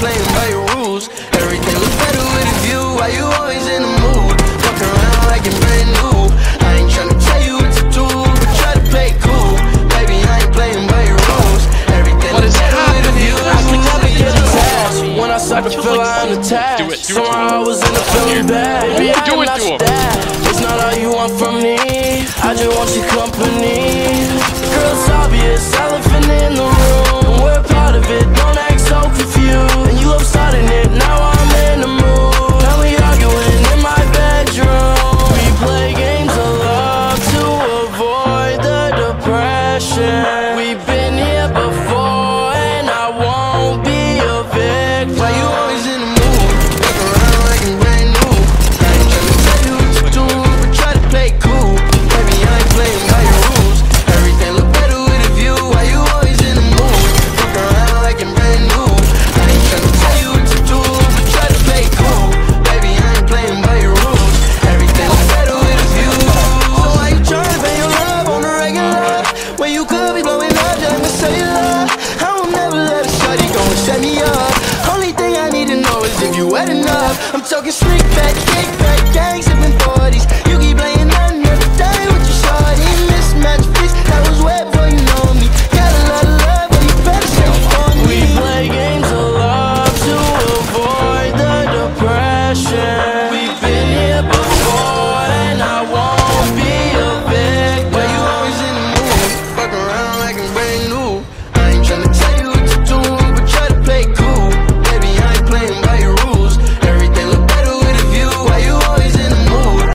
playing by your rules. Everything looks better with a view. Why you always in the mood? Fuck around like you're brand new. I ain't tryna tell you what to do, but try to play cool. Baby, I ain't playing by your rules. Everything looks better with a view. I can never get attached. When I start to feel I'm attached, somehow I was in the feeling bad. Baby, I am not that. It's not all you want from me. I just want your company. Girl, it's obvious, elephant in the room. We're part of it, don't act so confused. And you love starting it, now I'm in the mood. Now we arguing in my bedroom. We play games of love to avoid the depression. We've been here before, and I won't be a victim. Why you always in the mood? Fuck around like you brand new. I ain't tryna tell you what to do, but try to play cool. Baby, I ain't playing by your rules. Everything look better with a view. Why you always in the mood? Fuck around like you're brand new. I ain't tryna tell you what to do, but try to play cool. Baby, I ain't playing by your rules. Everything look better with a view. Oh, why you tryna pay your love on the regular? When you could be blowing up, just to say you love. I will never let a shawty go and set me up. Only thing I need to know is if you wet enough. I'm talking sneak back.